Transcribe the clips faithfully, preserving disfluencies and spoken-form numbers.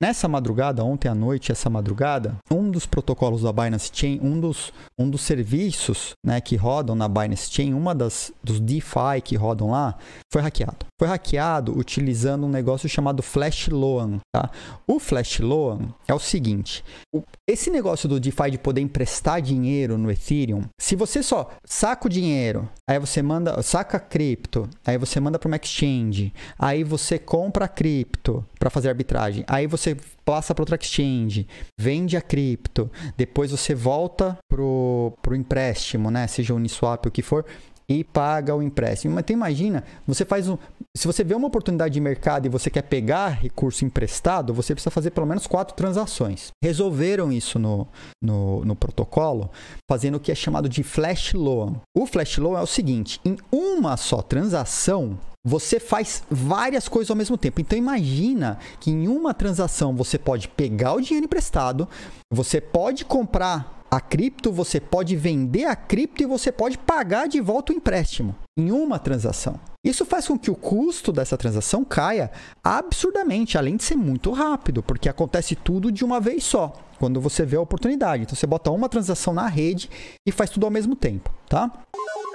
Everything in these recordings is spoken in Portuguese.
Nessa madrugada, ontem à noite, essa madrugada, um dos protocolos da Binance Chain, um dos, um dos serviços, né, que rodam na Binance Chain, uma das dos DeFi que rodam lá, foi hackeado. Foi hackeado utilizando um negócio chamado Flash Loan. Tá? O Flash Loan é o seguinte, o, esse negócio do DeFi de poder emprestar dinheiro no Ethereum, se você só saca o dinheiro, aí você manda, saca cripto, aí você manda para uma exchange, aí você compra a cripto para fazer arbitragem, aí você passa para outra exchange, vende a cripto, depois você volta pro, pro empréstimo, né? Seja Uniswap, o que for, e paga o empréstimo. Mas então, imagina, você faz um, se você vê uma oportunidade de mercado e você quer pegar recurso emprestado, você precisa fazer pelo menos quatro transações. Resolveram isso no, no, no protocolo, fazendo o que é chamado de Flash Loan. O Flash Loan é o seguinte, em uma só transação, você faz várias coisas ao mesmo tempo. Então imagina que em uma transação você pode pegar o dinheiro emprestado, você pode comprar a cripto, você pode vender a cripto e você pode pagar de volta o empréstimo em uma transação. Isso faz com que o custo dessa transação caia absurdamente, além de ser muito rápido, porque acontece tudo de uma vez só, quando você vê a oportunidade. Então você bota uma transação na rede e faz tudo ao mesmo tempo, tá?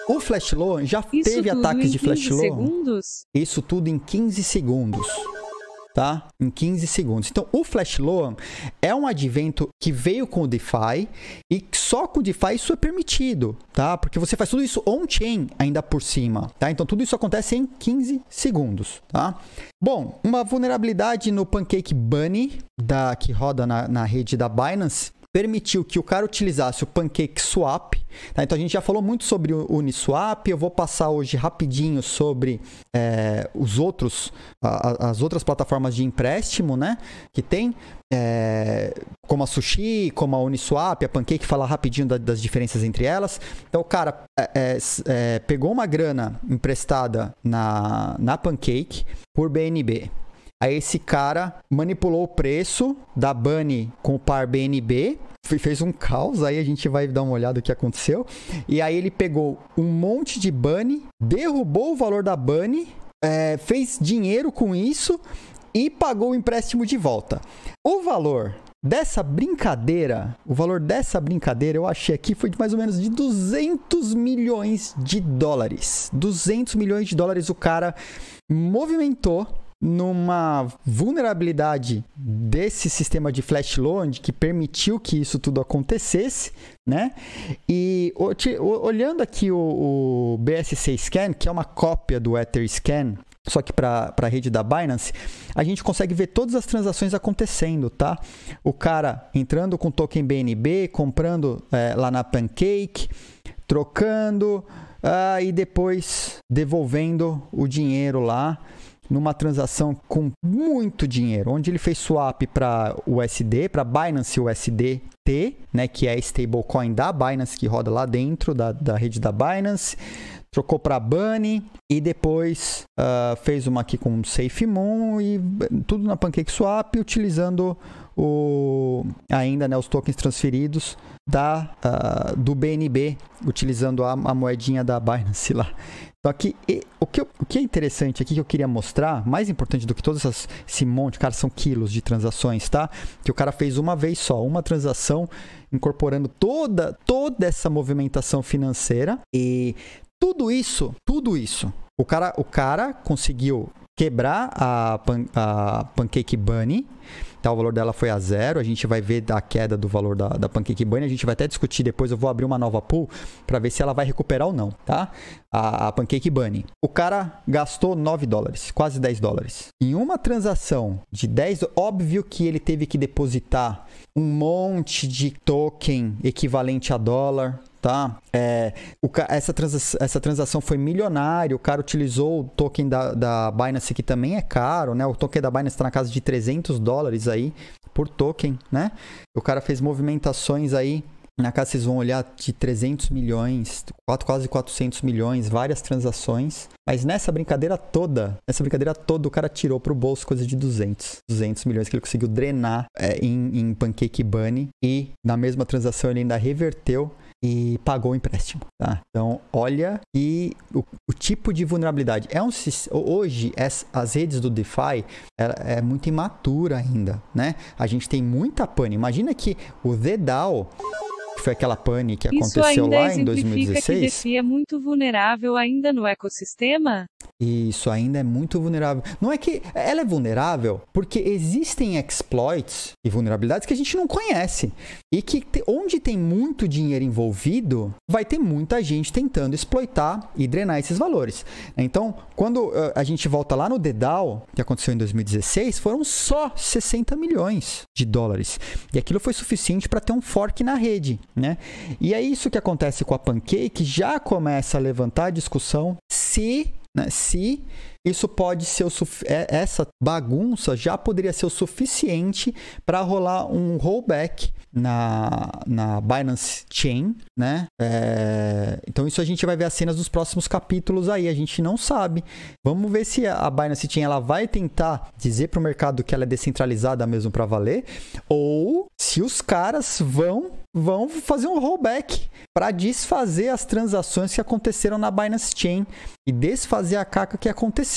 O Flash Loan já Isso teve ataques de Flash Loan. Segundos? Isso tudo em quinze segundos. Tá? Em quinze segundos. Então, o Flash Loan é um advento que veio com o DeFi e só com o DeFi isso é permitido, tá? Porque você faz tudo isso on-chain ainda por cima, tá? Então, tudo isso acontece em quinze segundos, tá? Bom, uma vulnerabilidade no Pancake Bunny, da, que roda na, na rede da Binance, permitiu que o cara utilizasse o Pancake Swap. Tá? Então, a gente já falou muito sobre o Uniswap. Eu vou passar hoje rapidinho sobre é, os outros, a, as outras plataformas de empréstimo, né? Que tem, é, como a Sushi, como a Uniswap, a Pancake, falar rapidinho da, das diferenças entre elas. Então, o cara é, é, pegou uma grana emprestada na, na Pancake por B N B. Aí esse cara manipulou o preço da Bunny com o par B N B, fez um caos, aí a gente vai dar uma olhada o que aconteceu. E aí ele pegou um monte de Bunny, derrubou o valor da Bunny, é, fez dinheiro com isso e pagou o empréstimo de volta. O valor dessa brincadeira, o valor dessa brincadeira eu achei aqui foi de mais ou menos de duzentos milhões de dólares. duzentos milhões de dólares o cara movimentou numa vulnerabilidade desse sistema de Flash Loan que permitiu que isso tudo acontecesse, né? E olhando aqui o, o B S C scan, que é uma cópia do Ether scan, só que para a rede da Binance, a gente consegue ver todas as transações acontecendo, tá? O cara entrando com token B N B, comprando é, lá na Pancake, trocando ah, e depois devolvendo o dinheiro lá numa transação com muito dinheiro, onde ele fez swap para U S D, para Binance U S D T, né, que é a stablecoin da Binance que roda lá dentro da, da rede da Binance, trocou para Bunny e depois uh, fez uma aqui com SafeMoon e tudo na Pancake Swap, utilizando o, ainda, né, os tokens transferidos da, uh, do B N B, utilizando a, a moedinha da Binance lá. Então aqui, e, o, que eu, o que é interessante aqui que eu queria mostrar, mais importante do que todos essas, esse monte, cara, são quilos de transações, tá? Que o cara fez uma vez só, uma transação, incorporando toda, toda essa movimentação financeira. E tudo isso, tudo isso, o cara, o cara conseguiu quebrar a, pan, a Pancake Bunny, tá? O valor dela foi a zero, a gente vai ver a queda do valor da, da Pancake Bunny, a gente vai até discutir depois, eu vou abrir uma nova pool para ver se ela vai recuperar ou não, tá? A, a Pancake Bunny. O cara gastou nove dólares, quase dez dólares. Em uma transação de dez, óbvio que ele teve que depositar um monte de token equivalente a dólar, tá? É, o, essa, transa, essa transação foi milionária, o cara utilizou o token da, da Binance, que também é caro, né? O token da Binance está na casa de trezentos dólares aí por token, né? O cara fez movimentações aí, na casa vocês vão olhar, de trezentos milhões, quase quatrocentos milhões, várias transações. Mas nessa brincadeira toda, nessa brincadeira toda, o cara tirou pro bolso coisa de duzentos milhões que ele conseguiu drenar é, em, em Pancake Bunny. E na mesma transação ele ainda reverteu e pagou o empréstimo, tá? Então, olha que o, o tipo de vulnerabilidade. É um, hoje, as, as redes do DeFi é, é muito imatura ainda, né? A gente tem muita pane. Imagina que o The D A O... foi aquela pane que aconteceu lá em dois mil e dezesseis. Isso ainda exemplifica que é muito vulnerável ainda no ecossistema? Isso ainda é muito vulnerável. Não é que ela é vulnerável, porque existem exploits e vulnerabilidades que a gente não conhece. E que onde tem muito dinheiro envolvido, vai ter muita gente tentando exploitar e drenar esses valores. Então, quando a gente volta lá no The D A O, que aconteceu em dois mil e dezesseis, foram só sessenta milhões de dólares. E aquilo foi suficiente para ter um fork na rede, né? E é isso que acontece com a Pancake, já começa a levantar a discussão se, né, se isso pode ser o essa bagunça já poderia ser o suficiente para rolar um rollback na, na Binance Chain, né? É, então isso a gente vai ver as cenas dos próximos capítulos aí, a gente não sabe. Vamos ver se a Binance Chain ela vai tentar dizer para o mercado que ela é descentralizada mesmo para valer, ou se os caras vão vão fazer um rollback para desfazer as transações que aconteceram na Binance Chain e desfazer a caca que aconteceu.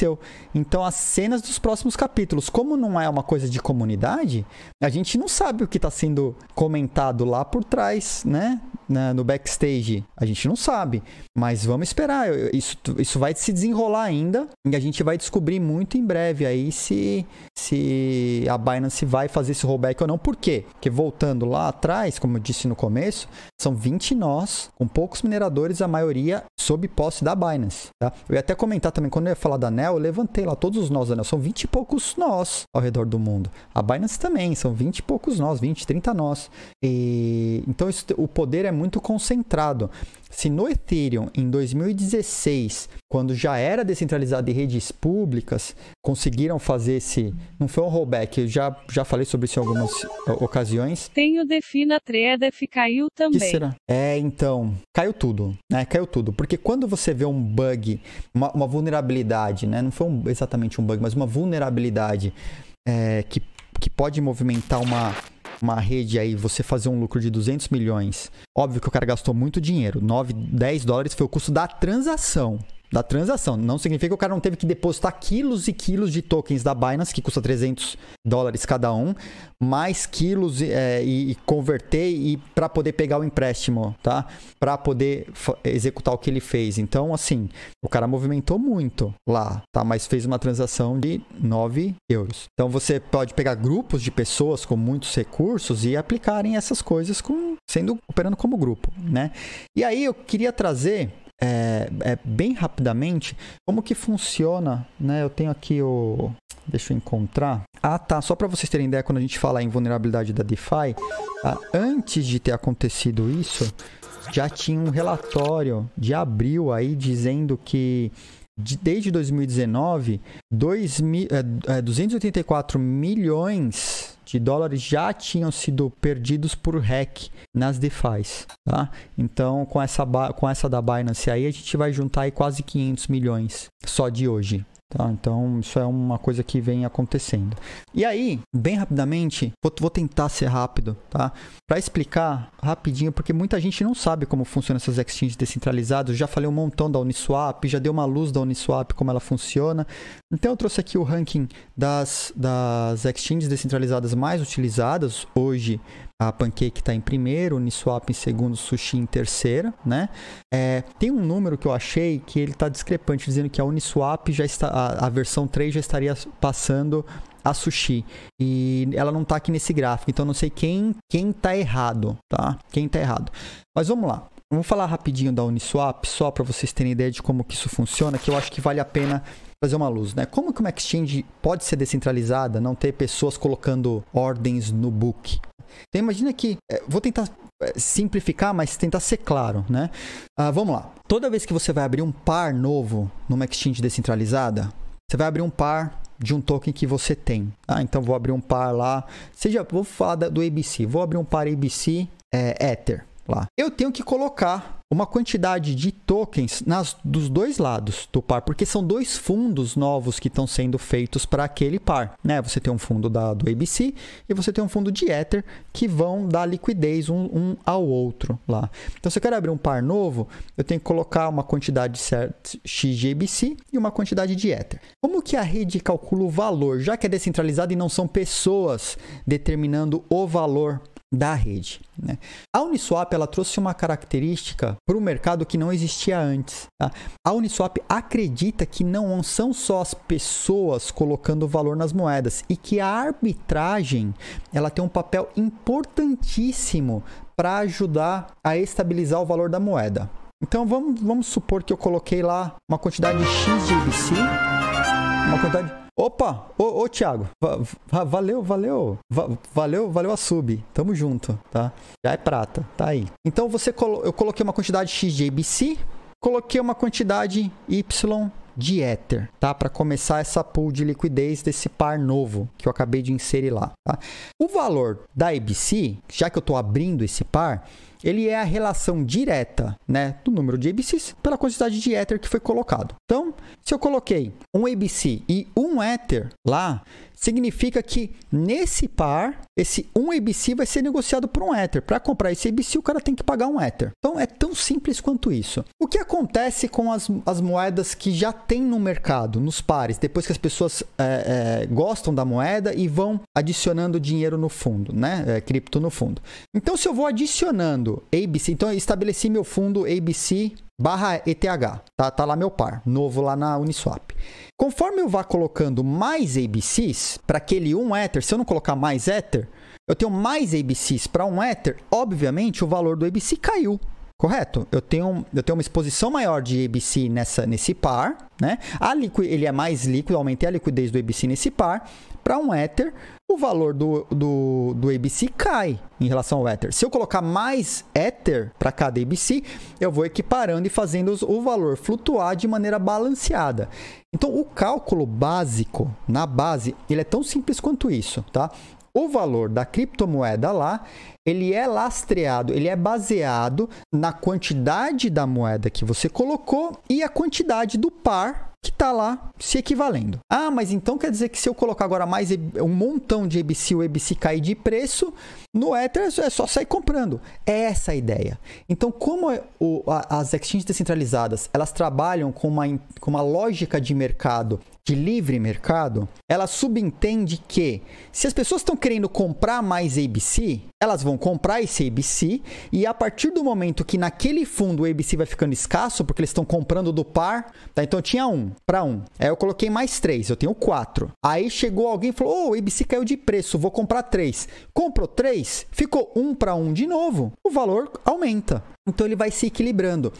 Então, as cenas dos próximos capítulos, como não é uma coisa de comunidade, a gente não sabe o que está sendo comentado lá por trás, né? Na, no backstage, a gente não sabe, mas vamos esperar, isso, isso vai se desenrolar ainda e a gente vai descobrir muito em breve aí se, se a Binance vai fazer esse rollback ou não. Por quê? Porque voltando lá atrás, como eu disse no começo, são vinte nós, com poucos mineradores, a maioria sob posse da Binance, tá? Eu ia até comentar também, quando eu ia falar da N E L, eu levantei lá todos os nós da N E L, são vinte e poucos nós ao redor do mundo, a Binance também, são vinte e poucos nós, vinte, trinta nós, e então isso, o poder é muito concentrado. Se no Ethereum, em dois mil e dezesseis, quando já era descentralizado e redes públicas, conseguiram fazer esse... Não foi um rollback, eu já, já falei sobre isso em algumas ocasiões. Tem o DeFi na Tredef, caiu também. Que será? É, então, caiu tudo, né? Caiu tudo, porque quando você vê um bug, uma, uma vulnerabilidade, né? Não foi um, exatamente um bug, mas uma vulnerabilidade é, que, que pode movimentar uma... uma rede aí, você fazer um lucro de duzentos milhões, óbvio que o cara gastou muito dinheiro, nove, dez dólares foi o custo da transação, da transação, não significa que o cara não teve que depositar quilos e quilos de tokens da Binance, que custa trezentos dólares cada um, mais quilos é, e, e converter e para poder pegar o empréstimo, tá? Para poder executar o que ele fez. Então, assim, o cara movimentou muito lá, tá? Mas fez uma transação de nove euros. Então, você pode pegar grupos de pessoas com muitos recursos e aplicarem essas coisas com, sendo operando como grupo, né? E aí, eu queria trazer... É, é, bem rapidamente como que funciona, né? Eu tenho aqui o... Deixa eu encontrar. Ah, tá. Só para vocês terem ideia, quando a gente fala em vulnerabilidade da DeFi, tá? Antes de ter acontecido isso, já tinha um relatório de abril aí dizendo que desde dois mil e dezenove, duzentos e oitenta e quatro milhões de dólares já tinham sido perdidos por hack nas DeFis, tá? Então, com essa, com essa da Binance aí, a gente vai juntar aí quase quinhentos milhões só de hoje, tá? Então, isso é uma coisa que vem acontecendo. E aí, bem rapidamente, vou, vou tentar ser rápido, tá? Para explicar rapidinho, porque muita gente não sabe como funcionam essas exchanges descentralizadas. Já falei um montão da Uniswap, já dei uma luz da Uniswap, como ela funciona. Então, eu trouxe aqui o ranking das, das exchanges descentralizadas mais utilizadas. Hoje, a Pancake está em primeiro, Uniswap em segundo, Sushi em terceira, né? É, tem um número que eu achei que ele está discrepante, dizendo que a Uniswap já está, a, a versão três já estaria passando a Sushi, e ela não tá aqui nesse gráfico, então não sei quem quem tá errado, tá? Quem tá errado. Mas vamos lá. Vamos falar rapidinho da Uniswap, só para vocês terem ideia de como que isso funciona, que eu acho que vale a pena fazer uma luz, né? Como que uma exchange pode ser descentralizada, não ter pessoas colocando ordens no book? Então imagina que, vou tentar simplificar, mas tentar ser claro, né? Ah, vamos lá. Toda vez que você vai abrir um par novo numa exchange descentralizada, você vai abrir um par de um token que você tem. Ah, então vou abrir um par lá, seja, vou falar do A B C, vou abrir um par A B C é, Ether, lá. Eu tenho que colocar uma quantidade de tokens nas, dos dois lados do par, porque são dois fundos novos que estão sendo feitos para aquele par, né? Você tem um fundo da, do A B C e você tem um fundo de Ether que vão dar liquidez um, um ao outro lá. Então, se eu quero abrir um par novo, eu tenho que colocar uma quantidade certa X de A B C e uma quantidade de Ether. Como que a rede calcula o valor, já que é descentralizada e não são pessoas determinando o valor da rede, né? A Uniswap, ela trouxe uma característica para o mercado que não existia antes, tá? A Uniswap acredita que não são só as pessoas colocando valor nas moedas e que a arbitragem, ela tem um papel importantíssimo para ajudar a estabilizar o valor da moeda. Então vamos, vamos supor que eu coloquei lá uma quantidade X de A B C, uma quantidade... Opa, ô, ô Thiago, va va valeu, valeu, va valeu, valeu a sub, tamo junto, tá? Já é prata, tá aí. Então você colo eu coloquei uma quantidade X de A B C, coloquei uma quantidade Y de Ether, tá? Para começar essa pool de liquidez desse par novo que eu acabei de inserir lá, tá? O valor da A B C, já que eu tô abrindo esse par, ele é a relação direta, né, do número de A B Cs pela quantidade de Ether que foi colocado. Então, se eu coloquei um A B C e um Ether lá, significa que nesse par, esse um A B C vai ser negociado por um Ether. Para comprar esse A B C, o cara tem que pagar um Ether. Então, é tão simples quanto isso. O que acontece com as, as moedas que já tem no mercado, nos pares, depois que as pessoas é, é, gostam da moeda e vão adicionando dinheiro no fundo, né, é, cripto no fundo? Então, se eu vou adicionando A B C, então eu estabeleci meu fundo A B C barra E T H, tá? Tá lá meu par novo lá na Uniswap. Conforme eu vá colocando mais A B Cs para aquele um Ether, se eu não colocar mais Ether, eu tenho mais A B Cs para um Ether, obviamente o valor do A B C caiu, correto? Eu tenho, eu tenho uma exposição maior de A B C nessa, nesse par, né? A liquid, ele é mais líquido, aumentei a liquidez do A B C nesse par. Para um Ether, o valor do, do, do A B C cai em relação ao Ether. Se eu colocar mais Ether para cada A B C, eu vou equiparando e fazendo os, o valor flutuar de maneira balanceada. Então, o cálculo básico, na base, ele é tão simples quanto isso, tá? O valor da criptomoeda lá, ele é lastreado, ele é baseado na quantidade da moeda que você colocou e a quantidade do par que está lá se equivalendo. Ah, mas então quer dizer que se eu colocar agora mais um montão de A B C, o A B C cair de preço, no Ether é só sair comprando. É essa a ideia. Então, como o, a, as exchanges descentralizadas, elas trabalham com uma, com uma lógica de mercado, de livre mercado, ela subentende que se as pessoas estão querendo comprar mais A B C, elas vão comprar esse A B C e a partir do momento que naquele fundo o A B C vai ficando escasso, porque eles estão comprando do par, tá? Então eu tinha um para um, aí eu coloquei mais três, eu tenho quatro. Aí chegou alguém e falou: "Oh, o A B C caiu de preço, vou comprar três". Comprou três, ficou um para um de novo, o valor aumenta. Então ele vai se equilibrando.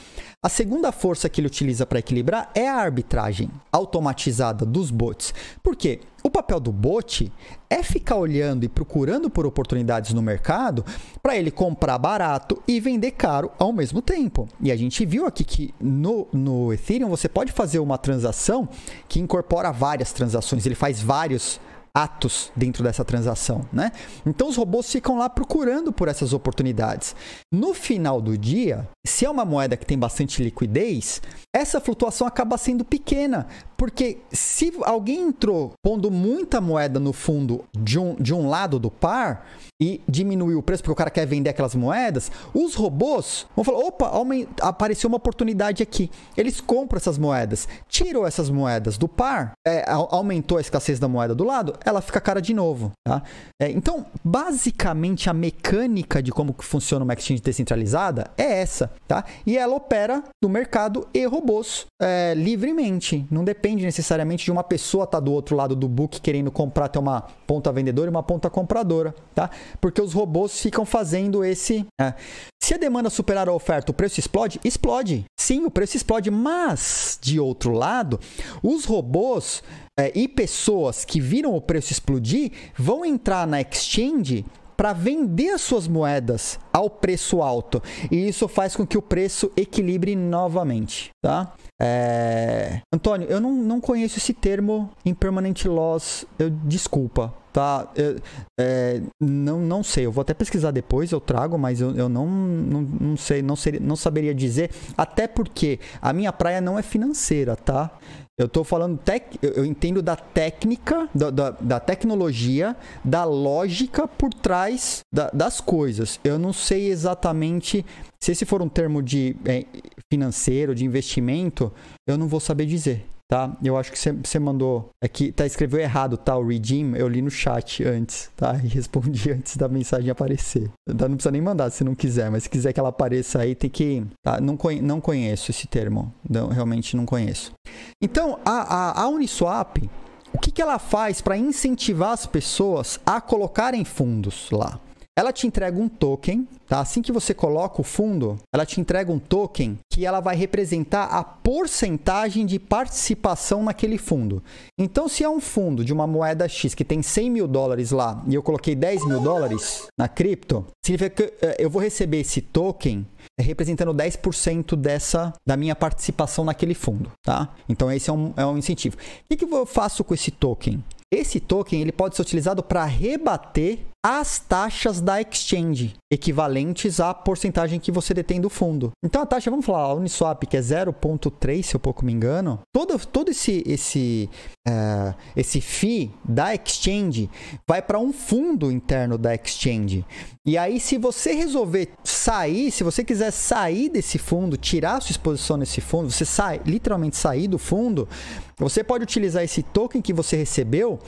A segunda força que ele utiliza para equilibrar é a arbitragem automatizada dos bots. Por quê? O papel do bot é ficar olhando e procurando por oportunidades no mercado para ele comprar barato e vender caro ao mesmo tempo. E a gente viu aqui que no, no Ethereum você pode fazer uma transação que incorpora várias transações, ele faz vários atos dentro dessa transação, né? Então os robôs ficam lá procurando por essas oportunidades. No final do dia, se é uma moeda que tem bastante liquidez, essa flutuação acaba sendo pequena, porque se alguém entrou pondo muita moeda no fundo de um, de um lado do par e diminuiu o preço porque o cara quer vender aquelas moedas, os robôs vão falar: opa, apareceu uma oportunidade aqui. Eles compram essas moedas, tiram essas moedas do par, é, aumentou a escassez da moeda do lado, ela fica cara de novo, tá? É, então, basicamente, a mecânica de como funciona uma exchange descentralizada é essa, tá? E ela opera no mercado e robôs é, livremente, não depende Depende necessariamente de uma pessoa estar do outro lado do book querendo comprar, ter uma ponta vendedora e uma ponta compradora, tá? Porque os robôs ficam fazendo esse... É. Se a demanda superar a oferta, o preço explode? Explode. Sim, o preço explode, mas, de outro lado, os robôs é, e pessoas que viram o preço explodir vão entrar na exchange para vender suas moedas ao preço alto. E isso faz com que o preço equilibre novamente, tá? É... Antônio, eu não, não conheço esse termo impermanent loss, eu, desculpa, tá? Eu, é, não, não sei, eu vou até pesquisar depois, eu trago, mas eu, eu não, não, não sei, não, seria, não saberia dizer, até porque a minha praia não é financeira, tá? Eu tô falando, tec... eu entendo da técnica, da, da, da tecnologia, da lógica por trás da, das coisas. Eu não sei exatamente, se esse for um termo de é, financeiro, de investimento, eu não vou saber dizer, tá? Eu acho que você mandou, é que tá, escreveu errado, tá? O redeem, eu li no chat antes, tá? E respondi antes da mensagem aparecer. Não precisa nem mandar se não quiser, mas se quiser que ela apareça aí, tem que... Tá? Não, conhe... não conheço esse termo, não, realmente não conheço. Então, a, a, a Uniswap, o que, que ela faz para incentivar as pessoas a colocarem fundos lá? Ela te entrega um token, tá? Assim que você coloca o fundo, ela te entrega um token que ela vai representar a porcentagem de participação naquele fundo. Então, se é um fundo de uma moeda X que tem cem mil dólares lá e eu coloquei dez mil dólares na cripto, significa que eu vou receber esse token representando dez por cento dessa, da minha participação naquele fundo, tá? Então, esse é um, é um incentivo. O que, que eu faço com esse token? Esse token ele pode ser utilizado para rebater as taxas da exchange, equivalentes à porcentagem que você detém do fundo. Então a taxa, vamos falar, a Uniswap, que é zero vírgula três, se eu pouco me engano, todo, todo esse, esse, uh, esse fee da exchange vai para um fundo interno da exchange. E aí, se você resolver sair, se você quiser sair desse fundo, tirar a sua exposição nesse fundo, você sai, literalmente sair do fundo, você pode utilizar esse token que você recebeu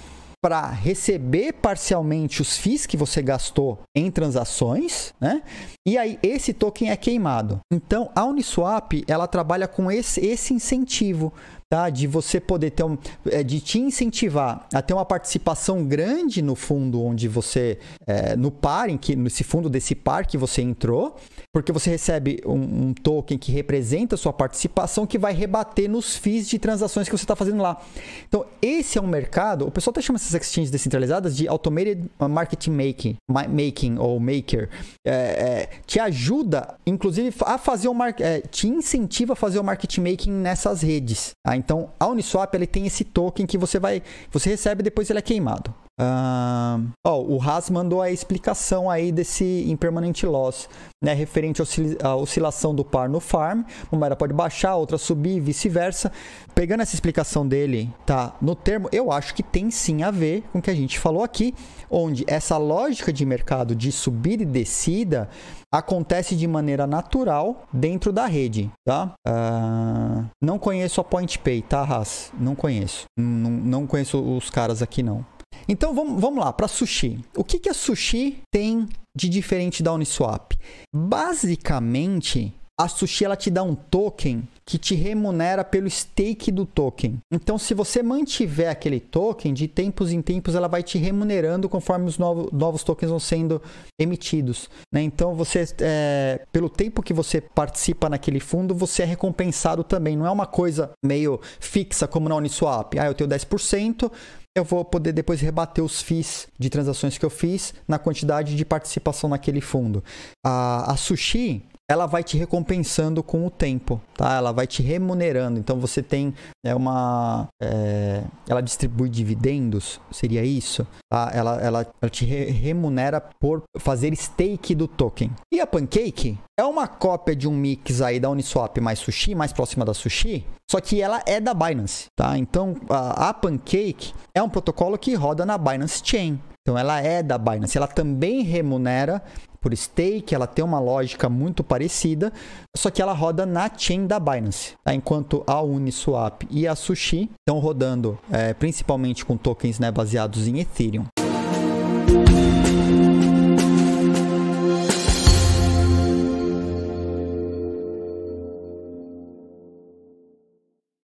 para receber parcialmente os fees que você gastou em transações, né? E aí esse token é queimado. Então a Uniswap, ela trabalha com esse, esse incentivo, tá? De você poder ter um, de te incentivar a ter uma participação grande no fundo onde você, é, no par, em que, nesse fundo desse par que você entrou, porque você recebe um, um token que representa a sua participação, que vai rebater nos fees de transações que você está fazendo lá. Então esse é um mercado, o pessoal está chamando essas exchanges descentralizadas de automated market making, making ou maker, é, é, te ajuda, inclusive, a fazer o market, é, te incentiva a fazer o market making nessas redes. Tá? Então, a Uniswap ele tem esse token que você vai, você recebe, depois ele é queimado. Uh, oh, o Haas mandou a explicação aí desse impermanent loss, né, referente à oscilação do par no farm. Uma moeda pode baixar, outra subir, vice-versa. Pegando essa explicação dele, tá, no termo, eu acho que tem sim a ver com o que a gente falou aqui, onde essa lógica de mercado de subida e descida acontece de maneira natural dentro da rede, tá? Uh, não conheço a PointPay, tá, Haas? Não conheço. Não, não conheço os caras aqui, não. Então, vamos, vamos lá, para Sushi. O que, que a Sushi tem de diferente da Uniswap? Basicamente, a Sushi ela te dá um token que te remunera pelo stake do token. Então, se você mantiver aquele token, de tempos em tempos, ela vai te remunerando conforme os novos, novos tokens vão sendo emitidos, né? Então, você, é, pelo tempo que você participa naquele fundo, você é recompensado também. Não é uma coisa meio fixa como na Uniswap. Ah, eu tenho dez por cento. Eu vou poder depois rebater os fees de transações que eu fiz na quantidade de participação naquele fundo. A, a Sushi, ela vai te recompensando com o tempo, tá? Ela vai te remunerando. Então, você tem é uma... É, ela distribui dividendos, seria isso? Tá? Ela, ela, ela te remunera por fazer stake do token. E a Pancake é uma cópia de um mix aí da Uniswap mais Sushi, mais próxima da Sushi, só que ela é da Binance, tá? Então, a, a Pancake é um protocolo que roda na Binance Chain. Então, ela é da Binance. Ela também remunera por stake, ela tem uma lógica muito parecida, só que ela roda na chain da Binance, tá? Enquanto a Uniswap e a Sushi estão rodando é, principalmente com tokens, né, baseados em Ethereum.